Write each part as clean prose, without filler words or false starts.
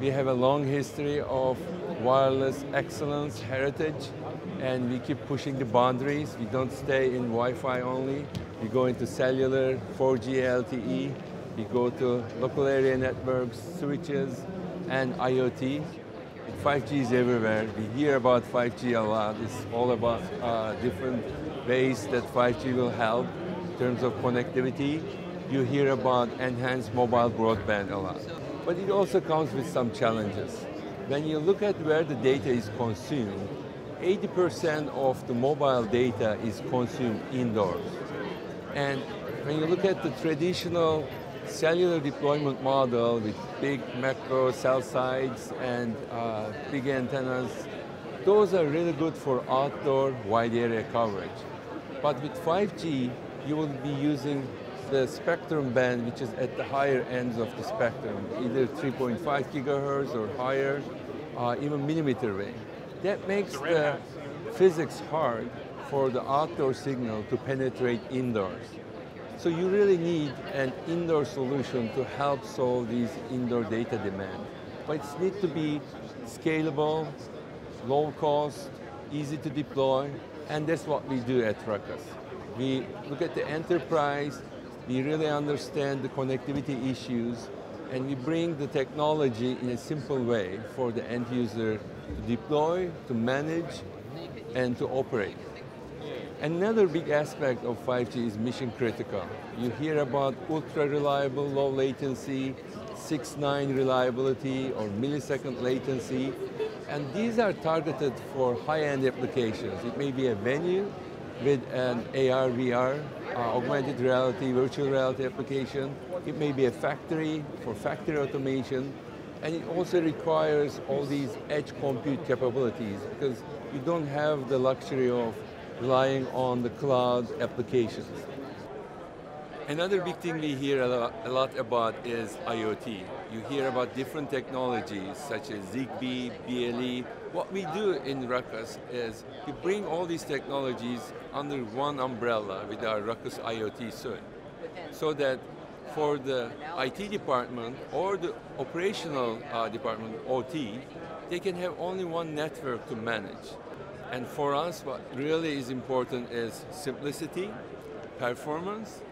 We have a long history of wireless excellence heritage, and we keep pushing the boundaries. We don't stay in Wi-Fi only. We go into cellular, 4G LTE. We go to local area networks, switches, and IoT. 5G is everywhere. We hear about 5G a lot. It's all about different ways that 5G will help in terms of connectivity. You hear about enhanced mobile broadband a lot. But it also comes with some challenges. When you look at where the data is consumed, 80% of the mobile data is consumed indoors. And when you look at the traditional cellular deployment model with big macro cell sites and big antennas, those are really good for outdoor wide area coverage. But with 5G, you will be using the spectrum band, which is at the higher ends of the spectrum, either 3.5 gigahertz or higher, even millimeter wave. That makes the physics hard for the outdoor signal to penetrate indoors. So you really need an indoor solution to help solve these indoor data demand. But it needs to be scalable, low cost, easy to deploy, and that's what we do at Ruckus. We look at the enterprise, we really understand the connectivity issues, and we bring the technology in a simple way for the end user to deploy, to manage, and to operate. Another big aspect of 5G is mission critical. You hear about ultra reliable, low latency, 6/9 reliability or millisecond latency, and these are targeted for high-end applications. It may be a venue with an AR, VR, augmented reality, virtual reality application. It may be a factory for factory automation. And it also requires all these edge compute capabilities because you don't have the luxury of relying on the cloud applications. Another big thing we hear a lot about is IoT. You hear about different technologies such as ZigBee, BLE. What we do in Ruckus is we bring all these technologies under one umbrella with our Ruckus IoT suite, so that for the IT department or the operational department, OT, they can have only one network to manage. And for us, what really is important is simplicity, performance,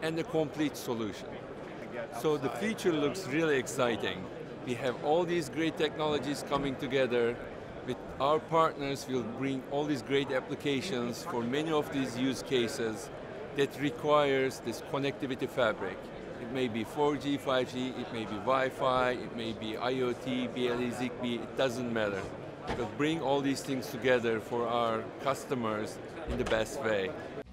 and a complete solution. So the future looks really exciting. We have all these great technologies coming together. With our partners, we'll bring all these great applications for many of these use cases that requires this connectivity fabric. It may be 4G, 5G, it may be Wi-Fi, it may be IoT, BLE, ZigBee, it doesn't matter. We'll bring all these things together for our customers in the best way.